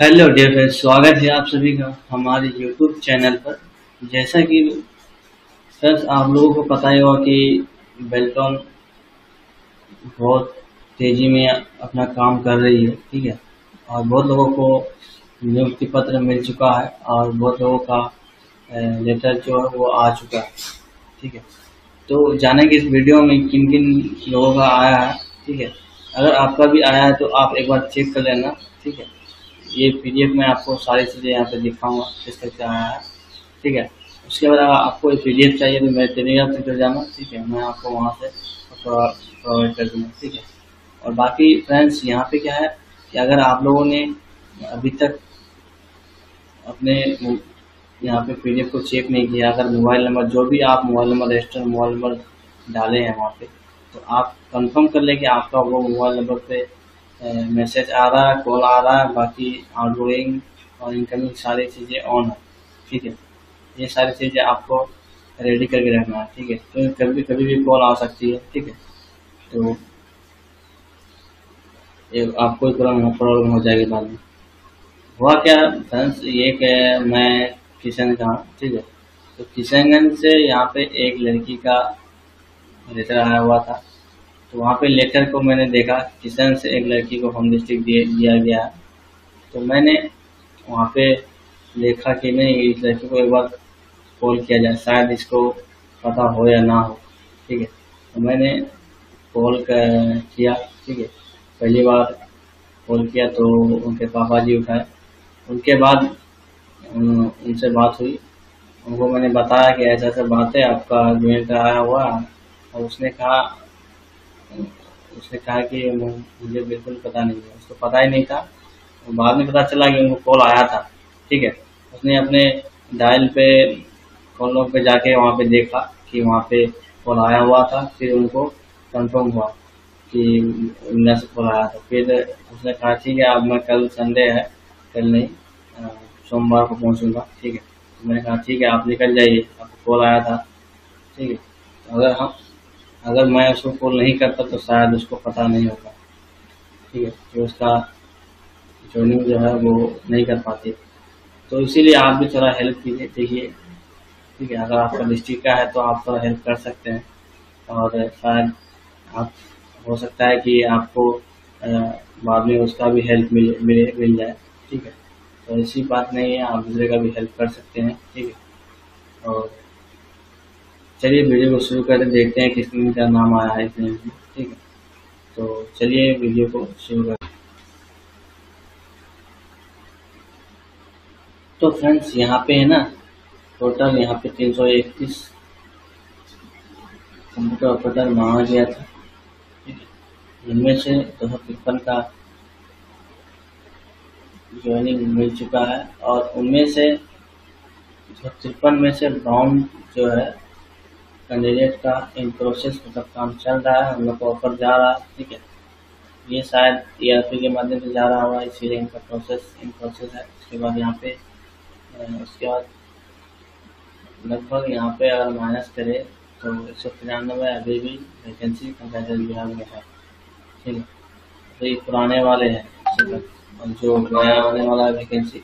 Hello dear friends, स्वागत है आप सभी का हमारे यूट्यूब चैनल पर। जैसा कि फ्रेंड्स आप लोगों को पता ही होगा कि बेल्टॉन बहुत तेज़ी में अपना काम कर रही है, ठीक है। और बहुत लोगों को नियुक्ति पत्र मिल चुका है और बहुत लोगों का लेटर जो है वो आ चुका है, ठीक है। तो जानेंगे इस वीडियो में किन किन लोगों का आया है, ठीक है। अगर आपका भी आया है तो आप एक बार चेक कर लेना, ठीक है। ये पीडीएफ में आपको सारी चीज़ें यहाँ पे दिखाऊंगा किस तरह से आया है, ठीक है। उसके बाद अगर आपको ये पीडीएफ चाहिए तो मेरे टेलीग्राम पर जाना, ठीक है। मैं आपको वहाँ से प्रोवाइड कर दूँगा, ठीक है। और बाकी फ्रेंड्स यहाँ पे क्या है कि अगर आप लोगों ने अभी तक अपने यहाँ पे पीडीएफ को चेक नहीं किया, अगर मोबाइल नंबर जो भी आप मोबाइल नंबर डाले हैं वहाँ पर, तो आप कन्फर्म कर लें कि आपका वो मोबाइल नंबर पर मैसेज आ रहा है, कॉल आ रहा है। बाकी आउटगोइंग और इनकमिंग सारी चीज़ें ऑन है, ठीक है। ये सारी चीज़ें आपको रेडी करके रखना है, ठीक है। तो कभी भी कॉल आ सकती है, ठीक है। तो ये आपको प्रॉब्लम हो जाएगी बाद में। हुआ क्या फ्रेंड्स, ये कि मैं किशनगंज का, ठीक है। तो किशनगंज से यहाँ पे एक लड़की का लेटर आया हुआ था, तो वहाँ पे लेटर को मैंने देखा किशन से एक लड़की को होम डिस्ट्रिक्ट दिया गया। तो मैंने वहाँ पे देखा कि नहीं, इस लड़की को एक बार कॉल किया जाए, शायद इसको पता हो या ना हो, ठीक है। तो मैंने कॉल किया, ठीक है। पहली बार कॉल किया तो उनके पापा जी उठाए, उनके बाद उनसे बात हुई। उनको मैंने बताया कि ऐसा ऐसा बात है, आपका ज्वाइंट आया हुआ। और उसने कहा कि मुझे बिल्कुल पता नहीं है, उसको पता ही नहीं था। बाद में पता चला कि उनको कॉल आया था, ठीक है। उसने अपने डायल पे कॉल लॉग पे जाके वहाँ पे देखा कि वहाँ पे कॉल आया हुआ था। फिर उनको कंफर्म हुआ कि उनसे से कॉल आया था। फिर उसने कहा ठीक है, अब मैं कल संडे है, कल नहीं सोमवार को पहुँचूँगा, ठीक है। तो मैंने कहा ठीक है, आप निकल जाइए, आपको कॉल आया था, ठीक है। तो अगर मैं उसको कॉल नहीं करता तो शायद उसको पता नहीं होगा, ठीक है। तो उसका ज्वाइनिंग जो है वो नहीं कर पाती। तो इसीलिए आप भी थोड़ा हेल्प कीजिए, ठीक है। अगर आपका डिस्ट्रिक्ट का है तो आप थोड़ा हेल्प कर सकते हैं। और शायद आप हो सकता है कि आपको बाद में उसका भी हेल्प मिल जाए, ठीक है। तो ऐसी बात नहीं है, आप दूसरे का भी हेल्प कर सकते हैं, ठीक है। और चलिए वीडियो को शुरू करके देखते हैं किसने का नाम आया है इसमें, ठीक है। तो चलिए वीडियो को शुरू कर। तो फ्रेंड्स यहाँ पे है ना, टोटल यहाँ पे 331 कंप्यूटर ऑपरेटर मांगा गया था, ठीक है। इनमें से 253 का ज्वाइनिंग मिल चुका है। और उनमें से 253 में से ब्राउन जो है कैंडिडेट का इन प्रोसेस, मतलब काम चल रहा है, हम लोग को ऑफर जा रहा है, ठीक है। ये शायद ERP के माध्यम से जा रहा हुआ, इसीलिए इनका प्रोसेस है। उसके बाद यहाँ पे लगभग यहाँ पे अगर माइनस करें तो 193 अभी भी वैकेंसी पंचायत विभाग में है, ठीक है। तो ये पुराने वाले हैं, और जो नया आने वाला है वैकेंसी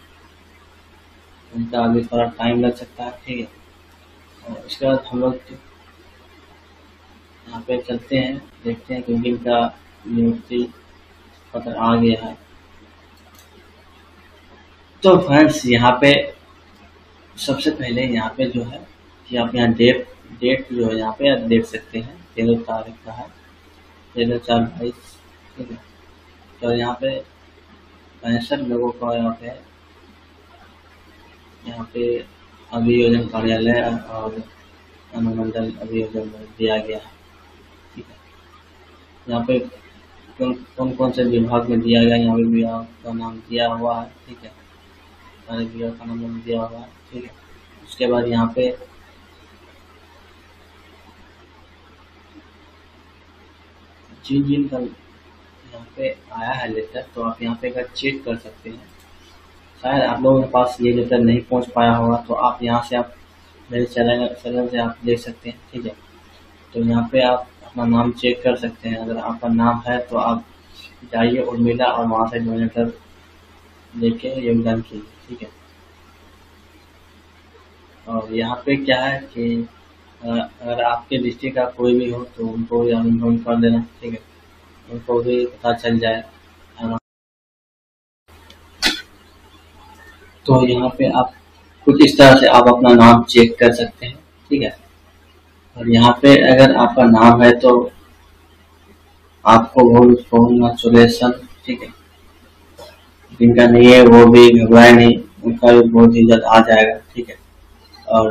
उनका अभी थोड़ा टाइम लग सकता है, ठीक है। और इसके बाद हम लोग यहाँ पे चलते हैं, देखते हैं क्योंकि इनका नियुक्ति पत्र आ गया है। तो फ्रेंड्स यहाँ पे सबसे पहले यहाँ पे जो है कि आप यहाँ डेट जो है यहाँ पे आप देख सकते हैं, 13 तारीख का है, 13/4/22, ठीक है। तो यहाँ पे 65 लोगों का यहाँ पे अभियोजन कार्यालय और अनुमंडल अभियोजन दिया गया है, ठीक है। यहाँ पे कौन कौन से विभाग में दिया गया, यहाँ पे विभाग का नाम दिया हुआ है, ठीक है। सारे विभाग का नाम दिया हुआ है, ठीक है। उसके बाद यहाँ पे जिन का यहाँ पे आया है लेटर, तो आप यहाँ पे का चेक कर सकते हैं। शायद आप लोगों के पास ये लेटर नहीं पहुंच पाया होगा, तो आप यहाँ से आप मेरे चैनल से आप देख सकते हैं, ठीक है। तो यहाँ पे आप अपना नाम चेक कर सकते हैं। अगर आपका नाम है तो आप जाइए उर्मिला और वहाँ से जो लेटर लेके योगदान कीजिए, ठीक है। और यहाँ पे क्या है कि अगर आपके डिस्ट्रिक्ट का कोई भी हो तो उनको भी अनुमान कर देना, ठीक है, उनको भी पता चल जाए। तो यहाँ पे आप कुछ इस तरह से आप अपना नाम चेक कर सकते हैं, ठीक है। और यहाँ पे अगर आपका नाम है तो आपको बहुत कॉन्ग्रेचुलेसन, ठीक है। जिनका नहीं है वो भी घबराए नहीं, उनका भी बहुत ही जल्द आ जाएगा, ठीक है। और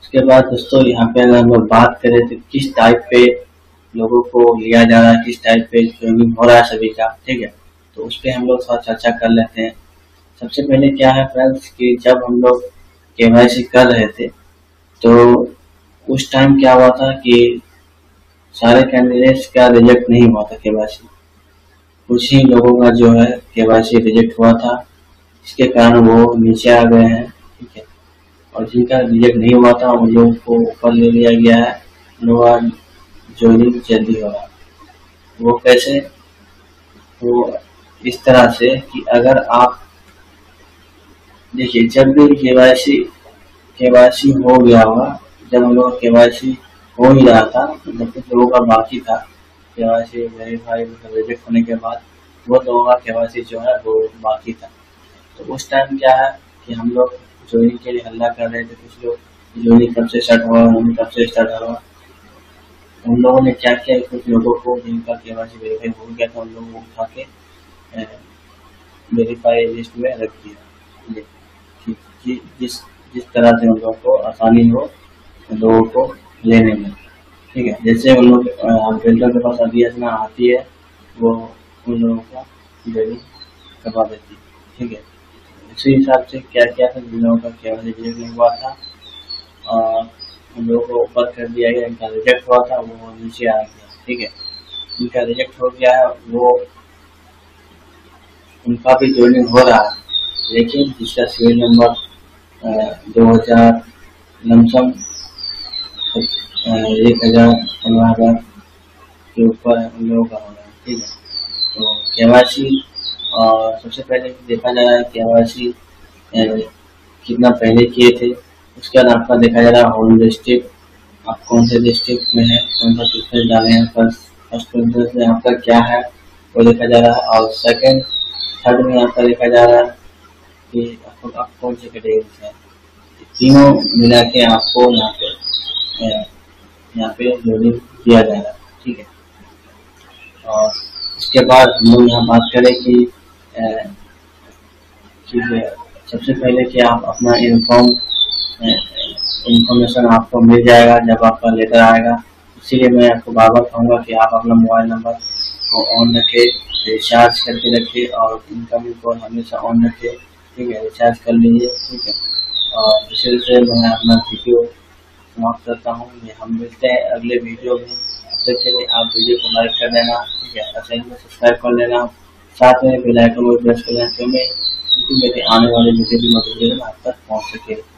उसके बाद दोस्तों यहाँ पे अगर हम लोग बात करें तो किस टाइप पे लोगों को लिया जा रहा है, किस टाइप पे ज्वाइनिंग हो रहा है सभी का, ठीक है, तो उस पर हम लोग थोड़ा चर्चा कर लेते हैं। सबसे पहले क्या है फ्रेंड्स कि जब हम लोग केवाईसी कर रहे थे तो उस टाइम क्या हुआ था कि सारे कैंडिडेट्स का रिजेक्ट नहीं हुआ था केवाईसी, कुछ ही लोगों का जो है केवाईसी रिजेक्ट हुआ था, इसके कारण वो नीचे आ गए हैं, ठीक है। और जिनका रिजेक्ट नहीं हुआ था उन लोगों को ऊपर ले लिया गया है, उन लोगों का ज्वाइनिंग जल्दी हो रहा है। वो कैसे? वो इस तरह से कि अगर आप देखिए, जब भी केवाईसी हो गया हुआ, जब हम लोग केवाईसी हो ही रहा था, जब कुछ लोगों का बाकी था केवाईसी वेरीफाई रिजेक्ट होने के बाद, वो लोगों का केवाईसी जो है वो बाकी था। तो उस टाइम क्या है कि हम लोग ज्वाइनिंग के लिए हल्ला कर रहे थे, कुछ लोग ज्वाइनिंग कब से स्टार्ट हुआ, कब से स्टार्ट हुआ। उन लोगों ने क्या किया, कुछ लोगों को जिनका केवाईसी वेरीफाई हो गया था उन लोगों को उठा के वेरीफाई लिस्ट में रख दिया, जिस तरह से उन लोगों को आसानी हो लोगों को लेने में, ठीक है। जैसे उन लोग वेल्डर के पास अभियाचना आती है वो उन लोगों का ज्वाइनिंग करवा देती है, ठीक है। उसी हिसाब से क्या क्या था, जिन लोगों का केवाईसी रिजेक्ट हुआ था और उन लोगों को ऊपर कर दिया गया, इनका रिजेक्ट हुआ था वो नीचे आ गया, ठीक है। इनका रिजेक्ट हो गया है, वो उनका भी ज्वाइनिंग हो रहा है, लेकिन जिसका सीरियल नंबर 2000 लमसम 1000 के ऊपर उन लोगों का हो रहा है, ठीक है। तो केवाईसी, और सबसे पहले देखा जा रहा है केवाईसी कितना पहले किए थे, उसके बाद आपका देखा जा रहा है होम डिस्ट्रिक्ट, आप कौन से डिस्ट्रिक्ट में है, कौन सा प्रेफरेंस डाले हैं, फर्स्ट प्रेफरेंस में आपका क्या है वो देखा जा रहा है। और सेकेंड थर्ड में आपका देखा जा रहा है कि आप कौन से कैटेगरी हैं, तीनों मिला के आपको यहाँ पे ज्वाइनिंग किया जा रहा है, ठीक है। और इसके बाद हम लोग यहाँ बात करें कि ठीक है, सबसे पहले कि आप अपना इन्फॉर्मेशन आपको मिल जाएगा जब आपका लेटर आएगा, इसीलिए मैं आपको बार बार कहूँगा कि आप अपना मोबाइल नंबर को ऑन रखें, रिचार्ज करके रखें, और इनकमिंग कॉल हमेशा ऑन रखें, ठीक है, रिचार्ज कर लीजिए, ठीक है। और इसी से मैं अपना वीडियो समाप्त करता हूँ, हम मिलते हैं अगले वीडियो में। सबसे पहले आप वीडियो को लाइक कर लेना, ठीक है, चैनल को सब्सक्राइब कर लेना, साथ में बेल आइकन को प्रेस कर लेना क्योंकि मेरे आने वाले वीडियो की मदद से आप तक पहुँच सके।